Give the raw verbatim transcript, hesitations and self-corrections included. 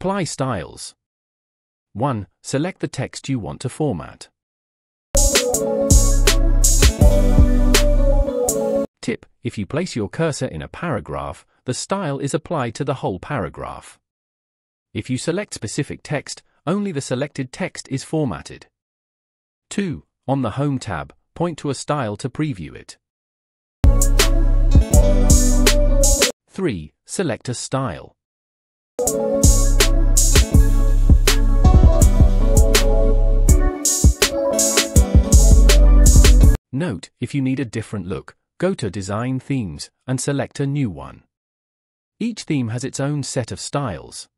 Apply styles. one. Select the text you want to format. Tip: if you place your cursor in a paragraph, the style is applied to the whole paragraph. If you select specific text, only the selected text is formatted. two. On the Home tab, point to a style to preview it. three. Select a style. Note: if you need a different look, go to Design Themes and select a new one. Each theme has its own set of styles.